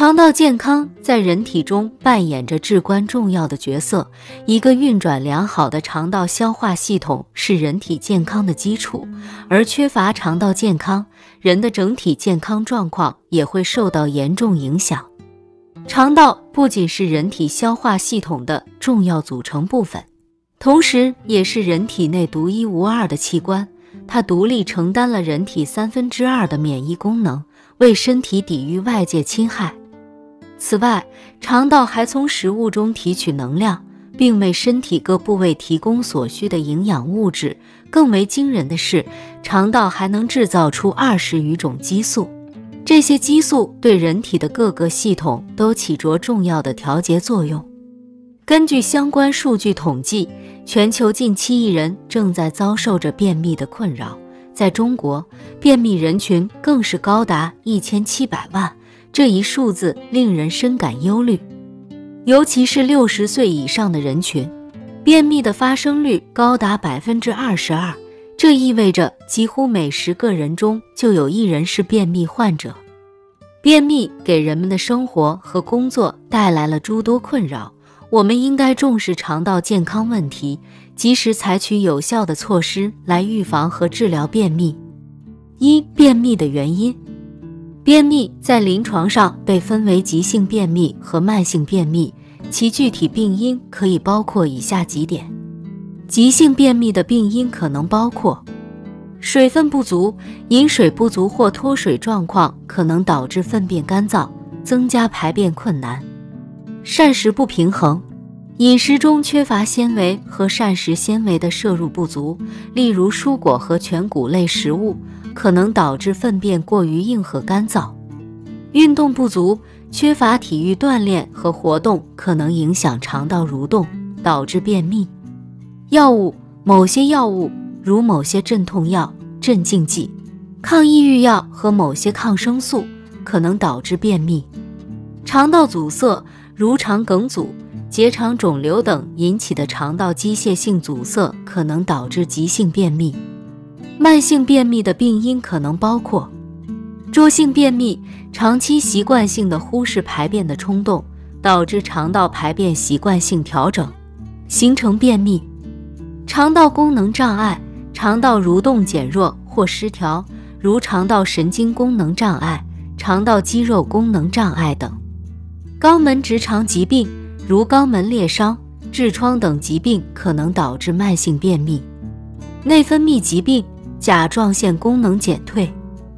肠道健康在人体中扮演着至关重要的角色。一个运转良好的肠道消化系统是人体健康的基础，而缺乏肠道健康，人的整体健康状况也会受到严重影响。肠道不仅是人体消化系统的重要组成部分，同时也是人体内独一无二的器官，它独立承担了人体2/3的免疫功能，为身体抵御外界侵害。此外，肠道还从食物中提取能量，并为身体各部位提供所需的营养物质。更为惊人的是，肠道还能制造出20余种激素，这些激素对人体的各个系统都起着重要的调节作用。根据相关数据统计，全球近7亿人正在遭受着便秘的困扰，在中国，便秘人群更是高达1700万。这一数字令人深感忧虑，尤其是60岁以上的人群，便秘的发生率高达 22%， 这意味着几乎每10个人中就有1人是便秘患者。便秘给人们的生活和工作带来了诸多困扰，我们应该重视肠道健康问题，及时采取有效的措施来预防和治疗便秘。1、便秘的原因。便秘在临床上被分为急性便秘和慢性便秘，其具体病因可以包括以下几点。急性便秘的病因可能包括水分不足，饮水不足或脱水状况可能导致粪便干燥，增加排便困难；膳食不平衡，饮食中缺乏纤维和膳食纤维的摄入不足，例如蔬果和全谷类食物，可能导致粪便过于硬和干燥；运动不足，缺乏体育锻炼和活动，可能影响肠道蠕动，导致便秘；药物，某些药物如某些镇痛药、镇静剂、抗抑郁药和某些抗生素，可能导致便秘；肠道阻塞，如肠梗阻、结肠肿瘤等引起的肠道机械性阻塞，可能导致急性便秘。慢性便秘的病因可能包括桌性便秘，长期习惯性的忽视排便的冲动，导致肠道排便习惯性调整，形成便秘；肠道功能障碍，肠道蠕动减弱或失调，如肠道神经功能障碍、肠道肌肉功能障碍等；肛门直肠疾病，如肛门裂伤、痔疮等疾病，可能导致慢性便秘；内分泌疾病，甲状腺功能减退、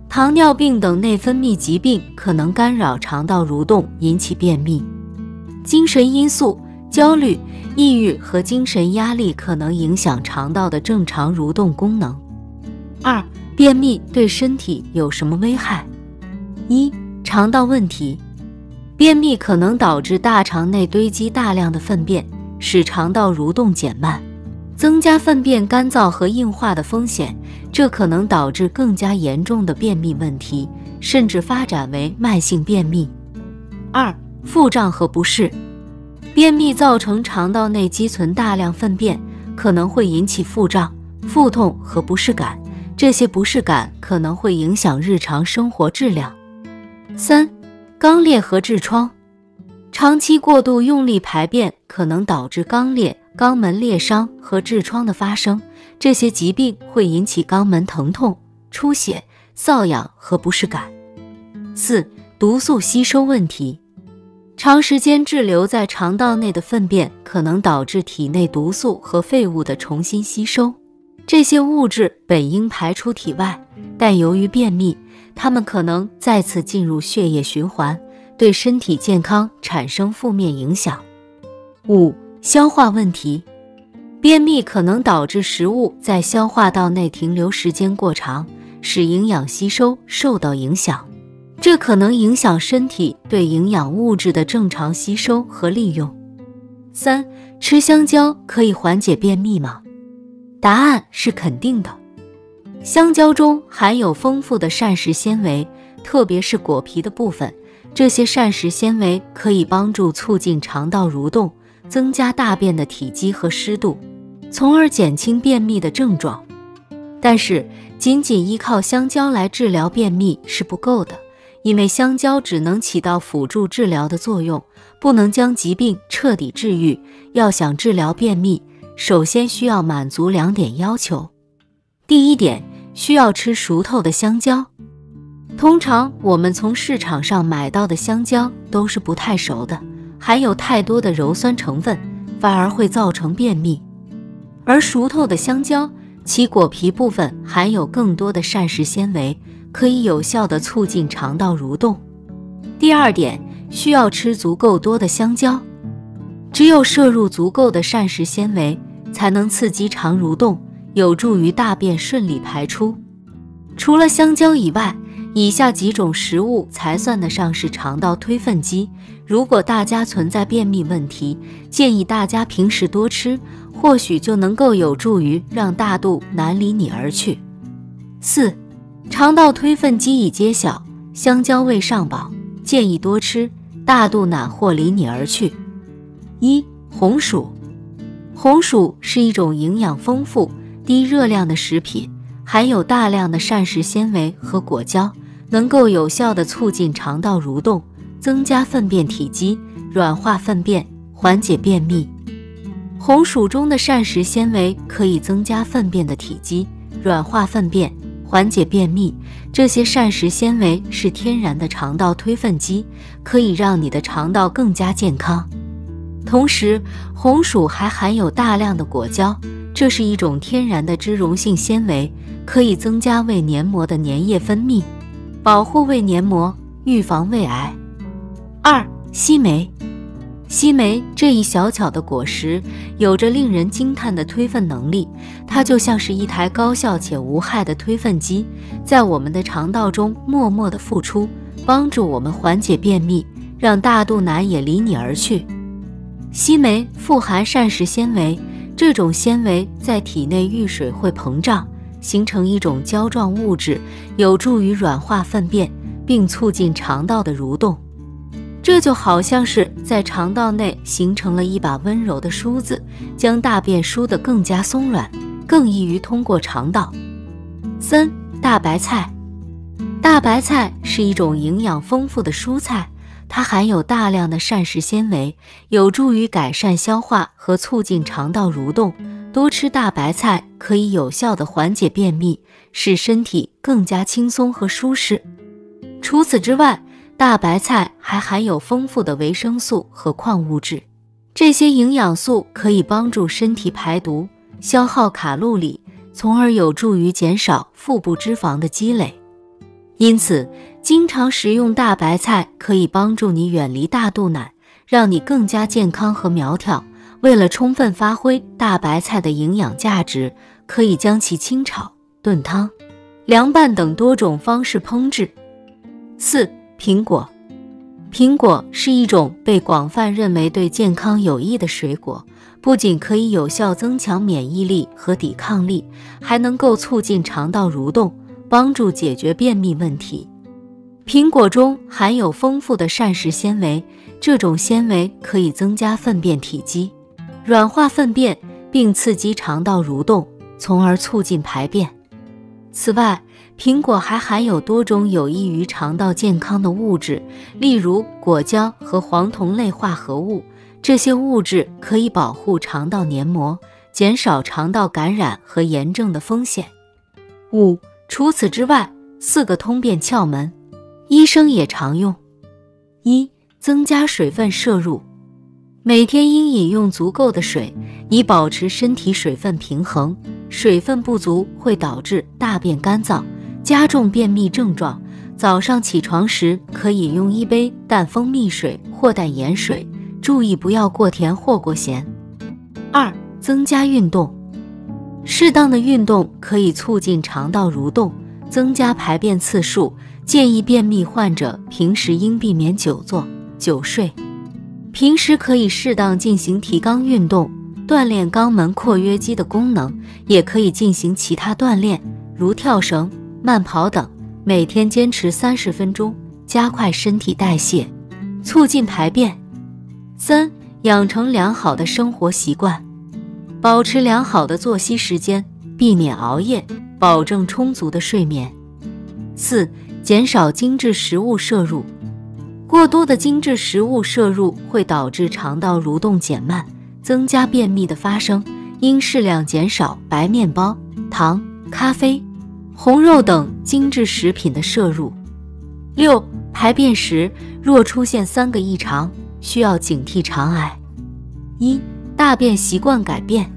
糖尿病等内分泌疾病可能干扰肠道蠕动，引起便秘；精神因素，焦虑、抑郁和精神压力可能影响肠道的正常蠕动功能。2、便秘对身体有什么危害？1、肠道问题。便秘可能导致大肠内堆积大量的粪便，使肠道蠕动减慢，增加粪便干燥和硬化的风险，这可能导致更加严重的便秘问题，甚至发展为慢性便秘。2、腹胀和不适。便秘造成肠道内积存大量粪便，可能会引起腹胀、腹痛和不适感，这些不适感可能会影响日常生活质量。3、肛裂和痔疮。长期过度用力排便可能导致肛裂、肛门裂伤和痔疮的发生，这些疾病会引起肛门疼痛、出血、瘙痒和不适感。4、毒素吸收问题。长时间滞留在肠道内的粪便可能导致体内毒素和废物的重新吸收，这些物质本应排出体外，但由于便秘，它们可能再次进入血液循环，对身体健康产生负面影响。5、消化问题。便秘可能导致食物在消化道内停留时间过长，使营养吸收受到影响，这可能影响身体对营养物质的正常吸收和利用。3、吃香蕉可以缓解便秘吗？答案是肯定的。香蕉中含有丰富的膳食纤维，特别是果皮的部分，这些膳食纤维可以帮助促进肠道蠕动，增加大便的体积和湿度，从而减轻便秘的症状。但是，仅仅依靠香蕉来治疗便秘是不够的，因为香蕉只能起到辅助治疗的作用，不能将疾病彻底治愈。要想治疗便秘，首先需要满足2点要求。第一点，需要吃熟透的香蕉。通常我们从市场上买到的香蕉都是不太熟的，含有太多的鞣酸成分，反而会造成便秘。而熟透的香蕉，其果皮部分含有更多的膳食纤维，可以有效地促进肠道蠕动。第二点，需要吃足够多的香蕉。只有摄入足够的膳食纤维，才能刺激肠蠕动，有助于大便顺利排出。除了香蕉以外，以下几种食物才算得上是肠道推粪机。如果大家存在便秘问题，建议大家平时多吃，或许就能够有助于让大肚腩离你而去。4. 肠道推粪机已揭晓，香蕉未上榜，建议多吃，大肚腩或离你而去。1. 红薯。红薯是一种营养丰富、低热量的食品，含有大量的膳食纤维和果胶，能够有效地促进肠道蠕动，增加粪便体积，软化粪便，缓解便秘。红薯中的膳食纤维可以增加粪便的体积，软化粪便，缓解便秘。这些膳食纤维是天然的肠道推粪机，可以让你的肠道更加健康。同时，红薯还含有大量的果胶，这是一种天然的脂溶性纤维，可以增加胃黏膜的粘液分泌，保护胃黏膜，预防胃癌。2. 西梅。西梅这一小巧的果实有着令人惊叹的推粪能力，它就像是一台高效且无害的推粪机，在我们的肠道中默默地付出，帮助我们缓解便秘，让大肚腩也离你而去。西梅富含膳食纤维，这种纤维在体内遇水会膨胀，形成一种胶状物质，有助于软化粪便，并促进肠道的蠕动。这就好像是在肠道内形成了一把温柔的梳子，将大便梳得更加松软，更易于通过肠道。3. 大白菜。大白菜是一种营养丰富的蔬菜，它含有大量的膳食纤维，有助于改善消化和促进肠道蠕动。多吃大白菜可以有效地缓解便秘，使身体更加轻松和舒适。除此之外，大白菜还含有丰富的维生素和矿物质，这些营养素可以帮助身体排毒、消耗卡路里，从而有助于减少腹部脂肪的积累。因此，经常食用大白菜可以帮助你远离大肚腩，让你更加健康和苗条。为了充分发挥大白菜的营养价值，可以将其清炒、炖汤、凉拌等多种方式烹制。4. 苹果。苹果是一种被广泛认为对健康有益的水果，不仅可以有效增强免疫力和抵抗力，还能够促进肠道蠕动，帮助解决便秘问题。苹果中含有丰富的膳食纤维，这种纤维可以增加粪便体积，软化粪便，并刺激肠道蠕动，从而促进排便。此外，苹果还含有多种有益于肠道健康的物质，例如果胶和黄酮类化合物。这些物质可以保护肠道黏膜，减少肠道感染和炎症的风险。5. 除此之外，4个通便窍门，医生也常用。1. 增加水分摄入。每天应饮用足够的水，以保持身体水分平衡。水分不足会导致大便干燥，加重便秘症状。早上起床时可以用1杯淡蜂蜜水或淡盐水，注意不要过甜或过咸。2. 增加运动。适当的运动可以促进肠道蠕动，增加排便次数。建议便秘患者平时应避免久坐、久睡。平时可以适当进行提肛运动，锻炼肛门括约肌的功能，也可以进行其他锻炼，如跳绳、慢跑等，每天坚持30分钟，加快身体代谢，促进排便。3. 养成良好的生活习惯，保持良好的作息时间，避免熬夜，保证充足的睡眠。4. 减少精致食物摄入。过多的精致食物摄入会导致肠道蠕动减慢，增加便秘的发生。应适量减少白面包、糖、咖啡、红肉等精致食品的摄入。6、排便时若出现3个异常，需要警惕肠癌。1、大便习惯改变。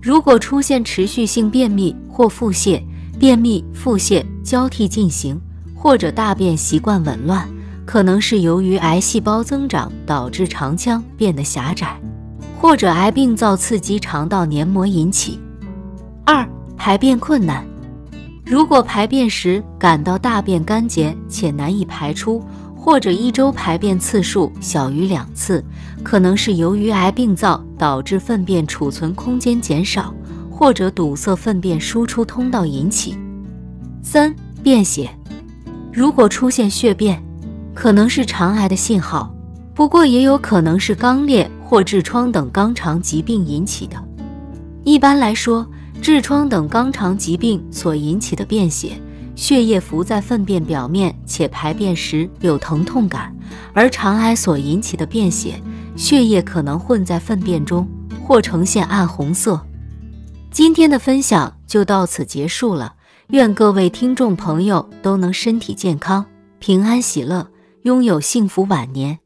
如果出现持续性便秘或腹泻，便秘、腹泻交替进行，或者大便习惯紊乱，可能是由于癌细胞增长导致肠腔变得狭窄，或者癌病灶刺激肠道黏膜引起。2、排便困难。如果排便时感到大便干结且难以排出，或者1周排便次数小于2次，可能是由于癌病灶导致粪便储存空间减少，或者堵塞粪便输出通道引起。3、便血。如果出现血便，可能是肠癌的信号，不过也有可能是肛裂或痔疮等肛肠疾病引起的。一般来说，痔疮等肛肠疾病所引起的便血，血液浮在粪便表面且排便时有疼痛感，而肠癌所引起的便血，血液可能混在粪便中或呈现暗红色。今天的分享就到此结束了，愿各位听众朋友都能身体健康、平安喜乐，拥有幸福晚年。